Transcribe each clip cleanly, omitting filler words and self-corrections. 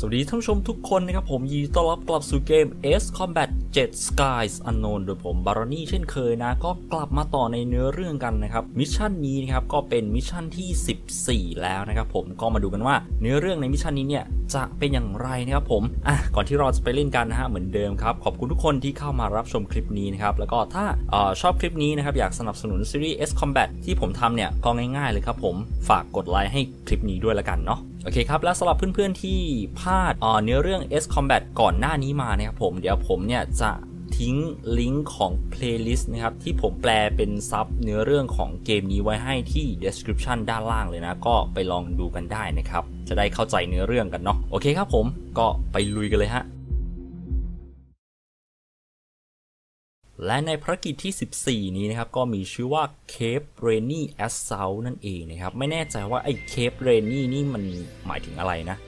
สวัสดีท่านผู้ชมทุกคนนะครับผมยินดีต้อนรับกลับสู่เกม Ace Combat 7 Skies Unknown โดยผมบารอนี่เช่นเคยนะก็กลับมาต่อในเนื้อเรื่องกันนะครับมิชชั่นนี้นะครับก็เป็นมิชชั่นที่14แล้วนะครับผมก็มาดูกันว่าเนื้อเรื่องในมิชชั่นนี้เนี่ยจะเป็นอย่างไรนะครับผมก่อนที่เราจะไปเล่นกันนะฮะเหมือนเดิมครับขอบคุณทุกคนที่เข้ามารับชมคลิปนี้นะครับแล้วก็ถ้าชอบคลิปนี้นะครับอยากสนับสนุนซีรีส์ Ace Combat ที่ผมทำเนี่ยก็ง่ายๆเลยครับผมฝากกดไลค์ให้คลิปนี้ด้วยละกันเนาะโอเคครับและสำหรับเพื่อนๆที่พลาดเนื้อเรื่อง Ace Combat ก่อนหน้านี้มานะครับผมเดี๋ยวผมเนี่ยจะทิ้งลิงก์ของ playlist นะครับที่ผมแปลเป็นซับเนื้อเรื่องของเกมนี้ไว้ให้ที่ description ด้านล่างเลยนะก็ไปลองดูกันได้นะครับจะได้เข้าใจเนื้อเรื่องกันเนาะโอเคครับผมก็ไปลุยกันเลยฮะและในภารกิจที่14นี้นะครับก็มีชื่อว่า Cape Rainey Assault นั่นเองนะครับไม่แน่ใจว่าไอ้ Cape Rainey นี่มันหมายถึงอะไรนะ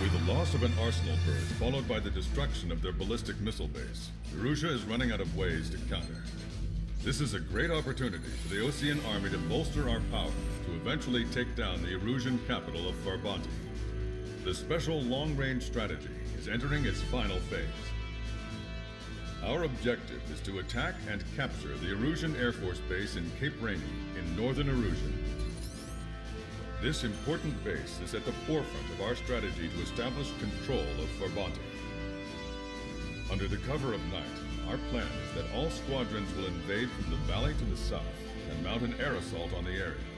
With the loss of an arsenal bird, followed by the destruction of their ballistic missile base, Erusian is running out of ways to counter. This is a great opportunity for the Erusian army to bolster our power to eventually take down the Erusian capital of Forbanti. The special long-range strategy is entering its final phase. Our objective is to attack and capture the Erusian Air Force Base in Cape Rainey in northern Erusian.This important base is at the forefront of our strategy to establish control of Forbanti. Under the cover of night, our plan is that all squadrons will invade from the valley to the south and mount an air assault on the area.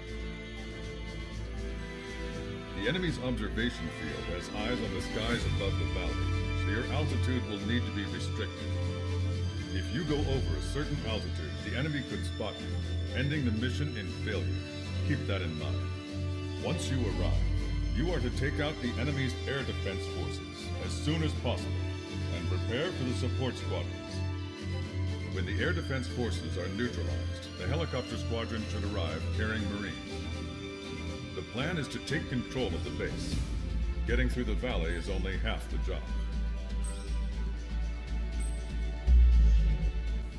The enemy's observation field has eyes on the skies above the valley, so your altitude will need to be restricted. If you go over a certain altitude, the enemy could spot you, ending the mission in failure. Keep that in mind.Once you arrive, you are to take out the enemy's air defense forces as soon as possible and prepare for the support squadrons. When the air defense forces are neutralized, the helicopter squadron should arrive carrying Marines. The plan is to take control of the base. Getting through the valley is only half the job.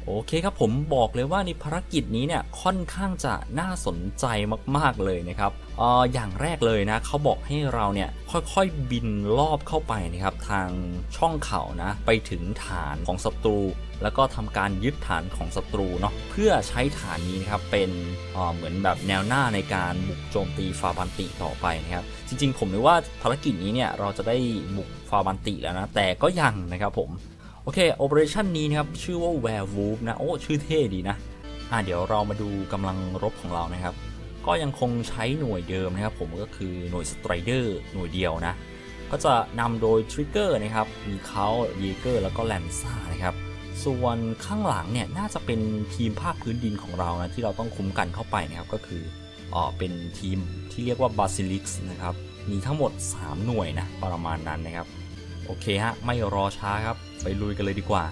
โอเคครับผมบอกเลยว่าในภารกิจนี้เนี่ยค่อนข้างจะน่าสนใจมากๆเลยนะครับอย่างแรกเลยนะเขาบอกให้เราเนี่ยค่อยๆบินรอบเข้าไปนะครับทางช่องเขานะไปถึงฐานของศัตรูแล้วก็ทำการยึดฐานของศัตรูเนาะเพื่อใช้ฐานนี้นะครับเป็นเหมือนแบบแนวหน้าในการบุกโจมตีฟาบันติต่อไปนะครับจริงๆผมนึกว่าภารกิจนี้เนี่ยเราจะได้บุกฟาบันติแล้วนะแต่ก็ยังนะครับผมโอเคโอเปอเรชั่นนี้นะครับชื่อว่า Werewolf นะโอ้ชื่อเท่ดีนะเดี๋ยวเรามาดูกำลังรบของเรานะครับก็ยังคงใช้หน่วยเดิมนะครับผมก็คือหน่วยสไตรเดอร์หน่วยเดียวนะก็จะนำโดยทริกเกอร์นะครับมีเขาเยเกอร์แล้วก็แลนซ่านะครับส่วนข้างหลังเนี่ยน่าจะเป็นทีมภาคพื้นดินของเรานะที่เราต้องคุ้มกันเข้าไปนะครับก็คือเป็นทีมที่เรียกว่าบาซิลิกส์นะครับมีทั้งหมด3หน่วยนะประมาณนั้นนะครับโอเคฮะไม่รอช้าครับไปลุยกันเลยดีกว่า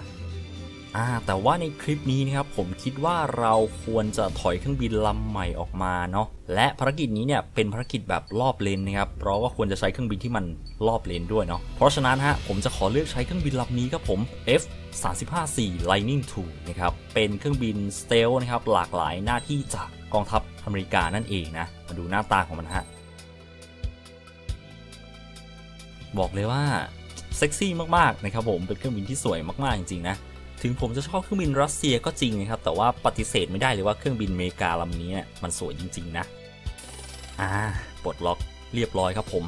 แต่ว่าในคลิปนี้นะครับผมคิดว่าเราควรจะถอยเครื่องบินลำใหม่ออกมาเนาะและภารกิจนี้เนี่ยเป็นภารกิจแบบรอบเลนนะครับเราก็ควรจะใช้เครื่องบินที่มันรอบเลนด้วยเนาะเพราะฉะนั้นฮะผมจะขอเลือกใช้เครื่องบินลำนี้ครับผม F-35C Lightning 2 นะครับเป็นเครื่องบินสเตลนะครับหลากหลายหน้าที่จากกองทัพอเมริกานั่นเองนะมาดูหน้าตาของมันฮะบอกเลยว่าเซ็กซี่มากๆนะครับผมเป็นเครื่องบินที่สวยมากๆจริงๆนะถึงผมจะชอบเครื่องบินรัสเซียก็จริงนะครับแต่ว่าปฏิเสธไม่ได้เลยว่าเครื่องบินอเมริกาลำนี้มันสวยจริงๆนะปลดล็อกเรียบร้อยครับผม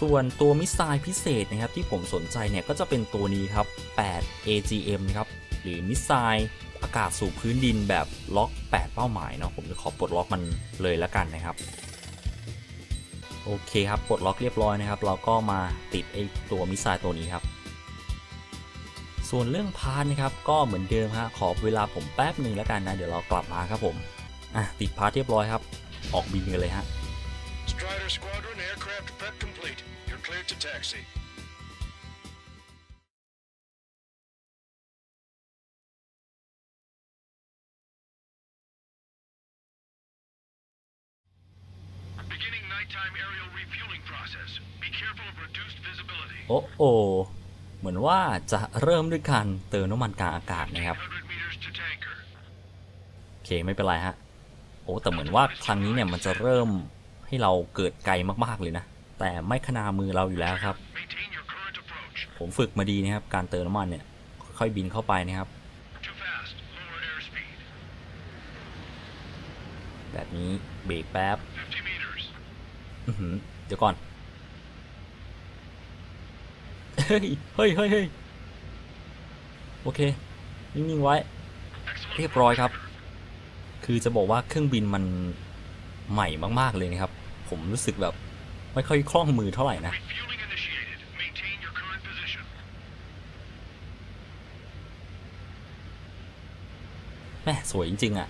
ส่วนตัวมิสไซล์พิเศษนะครับที่ผมสนใจเนี่ยก็จะเป็นตัวนี้ครับ8 AGM นะครับหรือมิสไซล์อากาศสู่พื้นดินแบบล็อก8เป้าหมายเนาะผมจะขอปลดล็อกมันเลยละกันนะครับโอเคครับปลดล็อกเรียบร้อยนะครับเราก็มาติดไอ้ตัวมิสไซล์ตัวนี้ครับส่วนเรื่องพาร์ทนะครับก็เหมือนเดิมฮะขอเวลาผมแป๊บหนึ่งแล้วกันนะเดี๋ยวเรากลับมาครับผมติดพาร์ทเรียบร้อยครับออกบินกันเลยฮะโอ้โอเหมือนว่าจะเริ่มด้วยการเติมน้ำมันกลางอากาศนะครับโอเคไม่เป็นไรฮะโอ้แต่เหมือนว่าครั้งนี้เนี่ยมันจะเริ่มให้เราเกิดไกลมากๆเลยนะ แต่ไม่ขนามือเราอยู่แล้วครับผมฝึกมาดีนะครับการเติมน้ำมันเนี่ยค่อยบินเข้าไปนะครับแบบนี้เบรกแป๊บเดี๋ยวก่อนเฮ้ยโอเคนิ่งๆไว้เรียบร้อยครับคือจะบอกว่าเครื่องบินมันใหม่มากๆเลยนะครับผมรู้สึกแบบไม่ค่อยคล่องมือเท่าไหร่นะแม่สวยจริงๆอ่ะ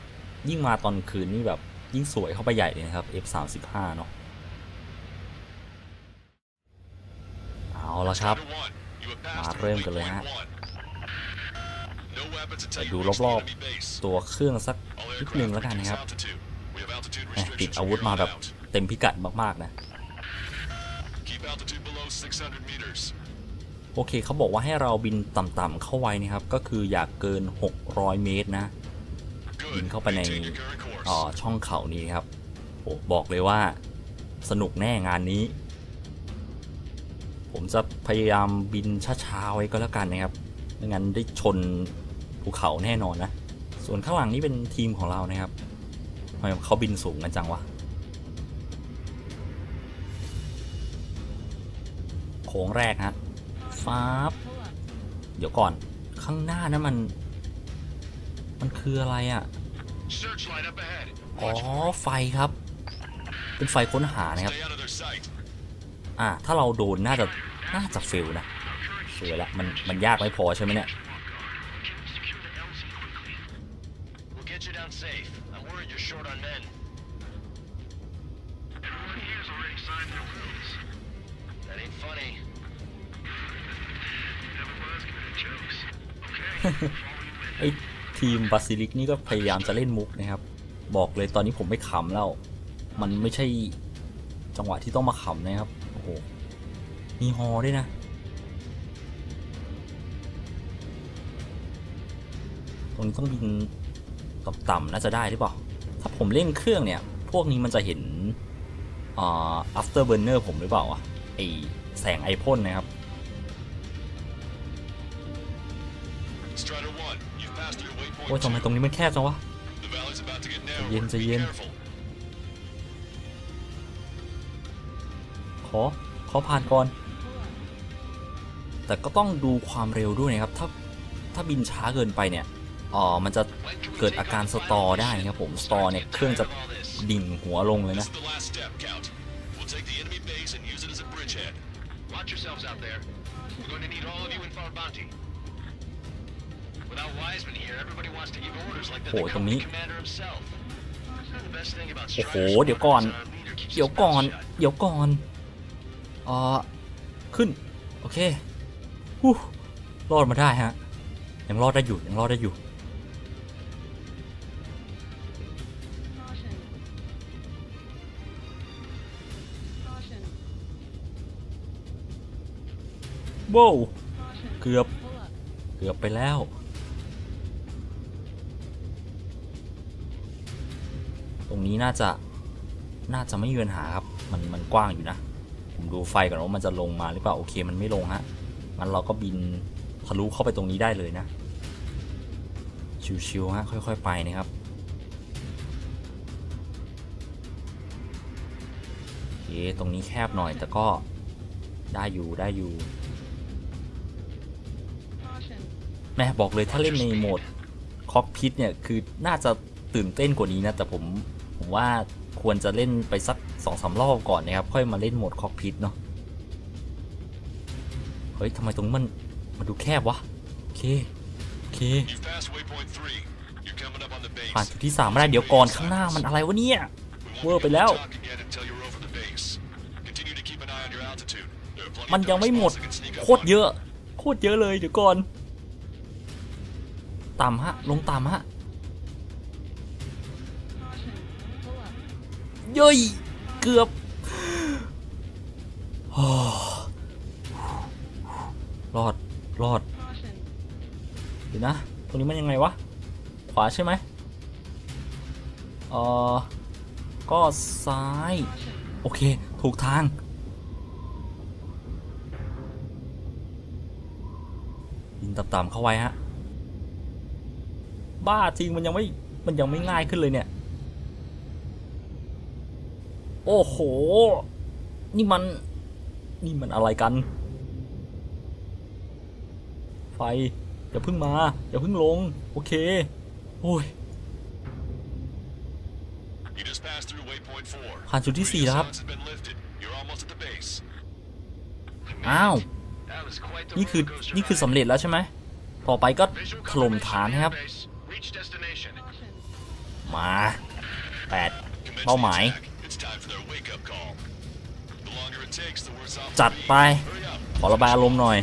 ยิ่งมาตอนคืนนี่แบบยิ่งสวยเข้าไปใหญ่เลยนะครับ F-35 เนาะเอาละครับมาเริ่มกันเลยฮะดูรอบๆตัวเครื่องสักนิดนึงแล้วกันนะครับติดอาวุธมาแบบเต็มพิกัดมากๆนะโอเคเขาบอกว่าให้เราบินต่ำๆเข้าไว้นะครับก็คืออยากเกิน600เมตรนะบินเข้าไปในช่องเขานี้ครับโอ้บอกเลยว่าสนุกแน่งานนี้ผมจะพยายามบินช้าๆไว้ก็แล้วกันนะครับไม่งั้นได้ชนภูเขาแน่นอนนะส่วนข้างหลังนี้เป็นทีมของเรานะครับทำไมเขาบินสูงกันจังวะโค้งแรกฮะฟ้าบเดี๋ยวก่อนข้างหน้านั้นมันคืออะไรอ่ะอ๋อไฟครับเป็นไฟค้นหานะครับถ้าเราโดนน่าจะเฟลนะสวยละมันยากไม่พอใช่ไหมเนี่ยไอทีมบาซิลิกนี่ก็พยายามจะเล่นมุกนะครับบอกเลยตอนนี้ผมไม่ขำแล้วมันไม่ใช่จังหวะที่ต้องมาขำนะครับโอ้โหมีฮอด้วยนะตรงนี้ต้องบินต่ำๆน่าจะได้หรือเปล่าถ้าผมเล่นเครื่องเนี่ยพวกนี้มันจะเห็นafter burner ผมหรือเปล่าไอแสงไอพ่นนะครับโอ้ยทำไมตรงนี้มันแคบจังวะจะเย็นขอผ่านก่อนแต่ก็ต้องดูความเร็วด้วยนะครับถ้าบินช้าเกินไปเนี่ยมันจะเกิดอาการสตอได้นะครับผมสตอเนี่ยเครื่องจะดิ่งหัวลงเลยนะโอ้โหตรงนี้โอ้โหเดี๋ยวก่อนขึ้นโอเครอดมาได้ฮะยังรอดได้อยู่โว้วเกือบไปแล้วตรงนี้น่าจะไม่มีปัญหาครับมันกว้างอยู่นะผมดูไฟก่อนว่ามันจะลงมาหรือเปล่าโอเคมันไม่ลงฮะมันเราก็บินทะลุเข้าไปตรงนี้ได้เลยนะชิวๆฮะค่อยๆไปนะครับโอเคตรงนี้แคบหน่อยแต่ก็ได้อยู่แม่บอกเลยถ้าเล่นในโหมดคอกพิทเนี่ยคือน่าจะตื่นเต้นกว่านี้นะแต่ผมว่าควรจะเล่นไปสัก 2-3 รอบก่อนนะครับค่อยมาเล่นโหมดคอกพิทเนาะเฮ้ยทำไมตรงมันดูแคบวะโอเคผ่านจุดที่3มาได้เดี๋ยวก่อนข้างหน้ามันอะไรวะเนี่ยเวอร์ไปแล้วมันยังไม่หมดโคตรเยอะเลยเดี๋ยวก่อนต่ำฮะลงต่ำฮะเย้ยเกือบรอดเดี๋ยวนะตรงนี้มันยังไงวะขวาใช่ไหมก็ซ้ายโอเคถูกทาง ต่ำๆเข้าไว้ฮะบ้าจริงมันยังไม่ง่ายขึ้นเลยเนี่ยโอ้โหนี่มันอะไรกันไฟอย่าเพิ่งมาอย่าเพิ่งลงโอเคโอ้ยผ่านจุดที่4แล้วครับอ้าวนี่คือสำเร็จแล้วใช่ไหมต่อไปก็ถล่มฐานครับมา8เป้าหมายจัดไปขอระบายอารมณ์หน่อย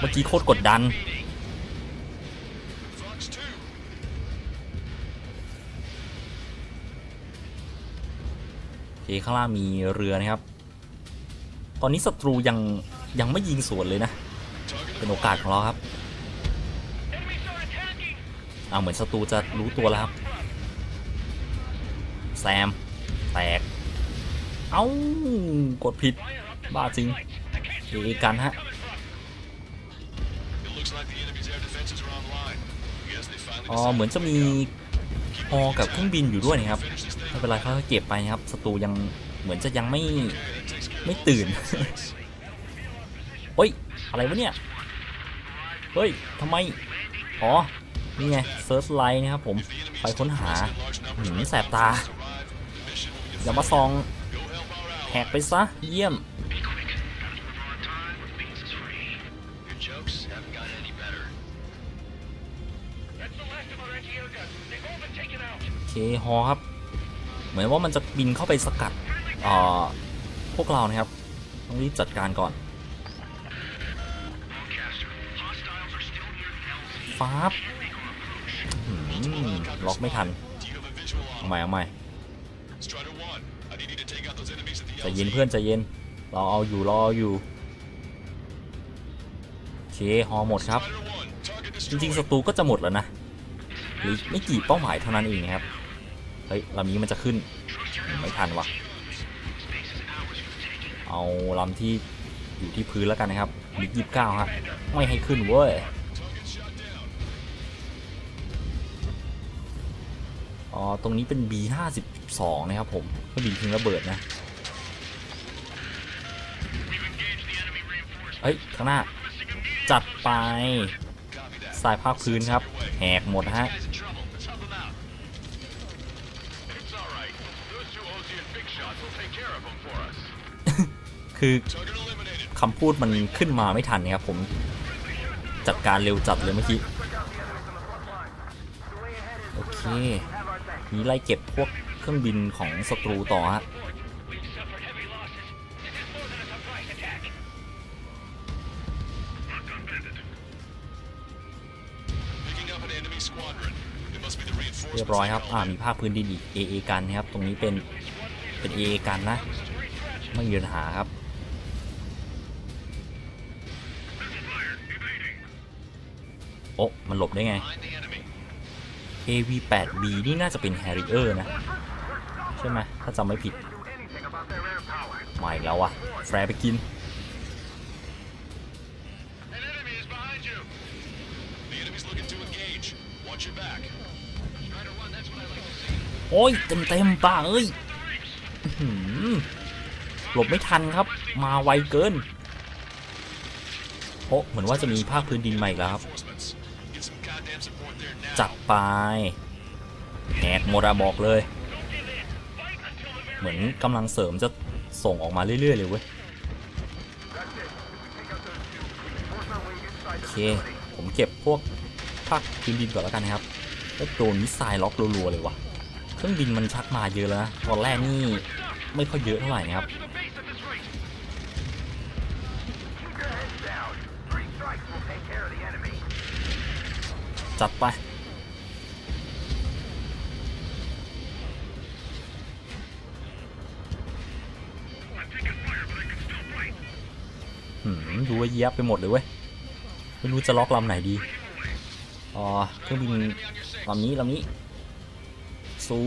เมื่อกี้โคตรกดดันโอเคข้างล่างมีเรือนะครับตอนนี้ศัตรูยังไม่ยิงสวนเลยนะเป็นโอกาสของเราครับเหมือนศัตรูจะรู้ตัวแล้วครับแซมแตกเอ้ากดผิดบ้าจริงดูอีกกันฮะเหมือนจะมีฮอกับเครื่องบินอยู่ด้วยนะครับไม่เป็นไรเขาเก็บไปครับศัตรูยังเหมือนจะยังไม่ตื่นเฮ้ยอะไรวะเนี่ยเฮ้ยทำไมอ๋อนี่ไงเซิร์ชไลน์นะครับผมไปค้นหาหินแสบตาอย่ามาซองแหกไปซะเยี่ยมโอเคฮอครับเหมือนว่ามันจะบินเข้าไปสกัดพวกเรานะครับต้องรีบจัดการก่อนฟ้าล็อกไม่ทันเอาใหม่ใจเย็นเพื่อนใจเย็นเราเอาอยู่รออยู่โอเคฮอหมดครับจริงๆศัตรูก็จะหมดแล้วนะหรือไม่กี่เป้าหมายเท่านั้นเองครับเฮ้ยลำนี้มันจะขึ้นไม่ทันวะเอาลำที่อยู่ที่พื้นแล้วกันนะครับมี29ฮะไม่ให้ขึ้นเว้ยตรงนี้เป็น B-52 นะครับผมเครื่องบินทิ้งระเบิดนะเฮ้ยข้างหน้าจัดไปสายภาคพื้นครับแหกหมดฮะคือคำพูดมันขึ้นมาไม่ทันนะครับผมจัดการเร็วจัดเลยเมื่อกี้โอเคมีไล่เก็บพวกเครื่องบินของศัตรูต่อฮะเรียบร้อยครับมีภาคพื้นดินอีก AA กันนะครับตรงนี้เป็น AA กันนะไม่มีปัญหาครับโอ้มันหลบได้ไง AV-8B นี่น่าจะเป็นแฮร์ริเออร์นะใช่ไหมถ้าจำไม่ผิดมาอีกแล้วอ่ะแฟร์ไปกินโอ้ยเต็มป่าเอ้ยหลบไม่ทันครับมาไวเกินโอ้เหมือนว่าจะมีภาคพื้นดินใหม่แล้วครับจับไปแหกโมราบอกเลยเหมือนกำลังเสริมจะส่งออกมาเรื่อยๆเลยเว้ยโอเคผมเก็บพวกภาคพื้นดินก่อนแล้วกันครับแล้วโดนมิสไซล์ล็อกรัวๆเลยวะเครื่องบินมันชักมาเยอะแล้วนะตอนแรกนี่ไม่ค่อยเยอะเท่าไหร่นะครับจับไปดูว่าเยียบไปหมดเลยเว้ยไม่รู้จะล็อกลำไหนดีเครื่องบินลำนี้สู้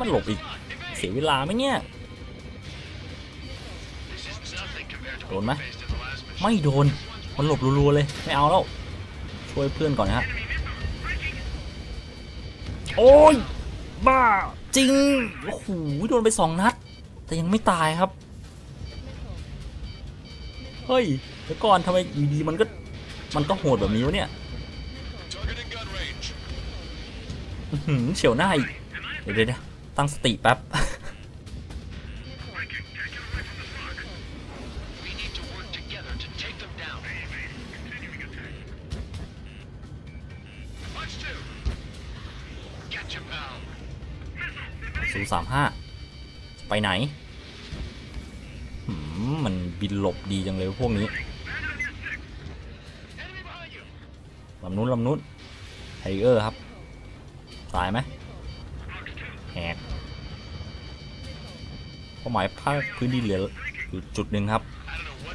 มันหลบอีกเสียเวลาไหมเนี่ยโดนไหมไม่โดนมันหลบรัวๆเลยไม่เอาแล้ว ช่วยเพื่อนก่อนนะฮะโอ้ยบ้าจริงโอ้โหโดนไป2นัดแต่ยังไม่ตายครับเฮ้ยเดี๋ยวก่อนทำไมดีๆมันก็โหดแบบนี้วะเนี่ยเฉียวหน้าอีกเดี๋ยวตั้งสติแป๊บ035ไปไหนมันบินหลบดีจังเลยพวกนี้ลำนู้นไทเกอร์ครับตายไหมแหกเป้าหมายภาคพื้นดินเหลืออยู่จุดหนึ่งครับ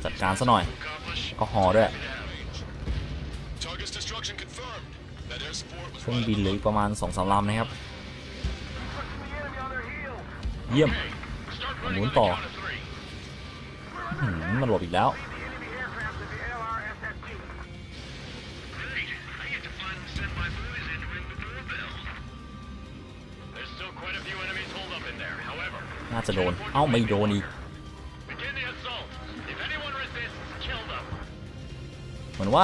จัดการซะหน่อยก็หอด้วยเครื่องบินเหลือประมาณ 2-3 ลำนะครับเยี่ยมหมุนต่อมันหลบอีกแล้วน่าจะโดนเอ้าไม่โดนอีกเหมือนว่า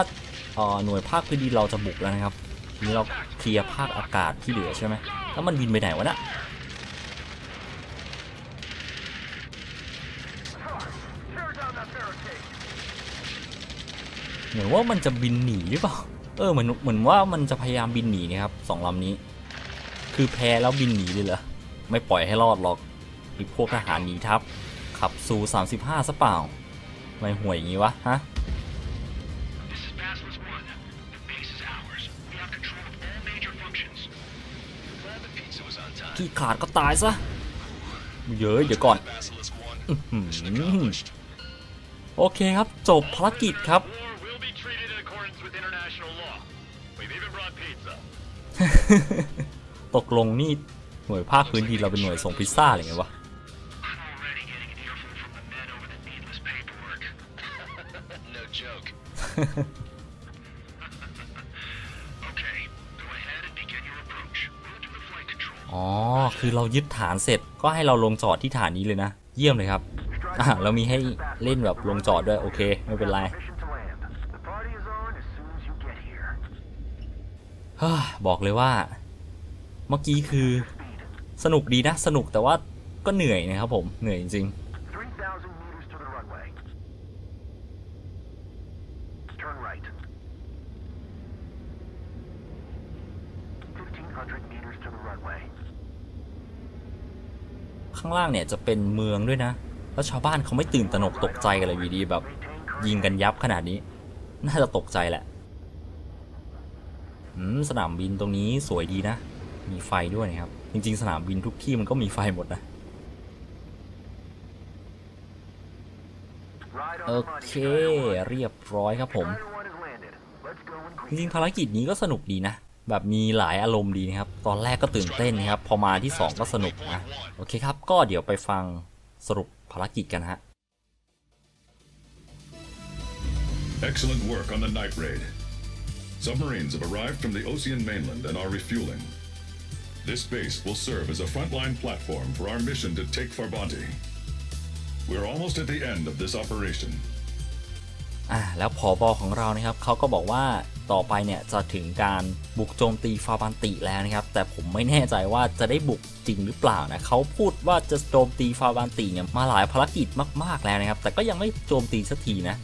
หน่วยภาคพื้นดินเราจะบุกแล้วนะครับนี่เราเคลียร์ภาคอากาศที่เหลือใช่ไหมแล้วมันบินไปไหนวะเนี่ยเหมือนว่ามันจะบินหนีหรือเปล่าเหมือนว่ามันจะพยายามบินหนีนะครับสองลำนี้คือแพ้แล้วบินหนีเลยเหรอไม่ปล่อยให้รอดหรอกอีกพวกทหารหนีทัพขับซู35ซะเปล่าไม่ห่วยอย่างงี้วะฮะที่ขาดก็ตายซะเยอะเดี๋ยวก่อนโอเคครับจบภารกิจครับตกลงนี่หน่วยภาคพื้นดินเราเป็นหน่วยส่งพิซซ่าอะไรเงี้ยวะอ๋อคือเรายึดฐานเสร็จก็ให้เราลงจอดที่ฐานนี้เลยนะเยี่ยมเลยครับเรามีให้เล่นแบบลงจอดด้วยโอเคไม่เป็นไรบอกเลยว่าเมื่อกี้คือสนุกดีนะสนุกแต่ว่าก็เหนื่อยนะครับผมเหนื่อยจริงข้างล่างเนี่ยจะเป็นเมืองด้วยนะแล้วชาวบ้านเขาไม่ตื่นตระหนกตกใจกันเลยอยู่ดีแบบยิงกันยับขนาดนี้น่าจะตกใจแหละสนามบินตรงนี้สวยดีนะมีไฟด้วยนะครับจริงๆสนามบินทุกที่มันก็มีไฟหมดนะโอเคเรียบร้อยครับผมจริงๆภารกิจนี้ก็สนุกดีนะแบบมีหลายอารมณ์ดีนะครับตอนแรกก็ตื่นเต้นนะครับพอมาที่2ก็สนุกนะโอเคครับก็เดี๋ยวไปฟังสรุปภารกิจกันฮะ Excellent work on the night raid. Submarines have arrived from the Erusian mainland and are refueling. This base will serve as a frontline platform for our mission to take Forbanti. We're almost at the end of this operation. แล้วผบ.ของเรานะครับเขาก็บอกว่าต่อไปเนี่ยจะถึงการบุกโจมตีฟอร์บันติแล้วนะครับแต่ผมไม่แน่ใจว่าจะได้บุกจริงหรือเปล่านะเขาพูดว่าจะโจมตีฟอร์บันติเนี่ยมาหลายภารกิจมากๆแล้วนะครับแต่ก็ยังไม่โจมตีสักทีนะ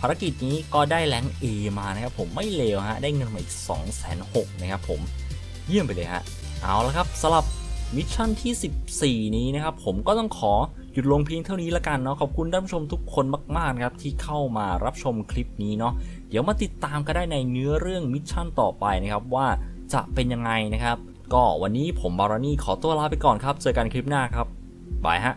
ภารกิจนี้ก็ได้แรง A มานะครับผมไม่เลวฮะได้เงินมาอีก 260,000 นะครับผมเยี่ยมไปเลยฮะเอาละครับสำหรับมิชชั่นที่14นี้นะครับผมก็ต้องขอหยุดลงเพียงเท่านี้ละกันเนาะขอบคุณท่านผู้ชมทุกคนมากๆนะครับที่เข้ามารับชมคลิปนี้เนาะเดี๋ยวมาติดตามกันได้ในเนื้อเรื่องมิชชั่นต่อไปนะครับว่าจะเป็นยังไงนะครับก็วันนี้ผมบารอนี่ขอตัวลาไปก่อนครับเจอกันคลิปหน้าครับบายฮะ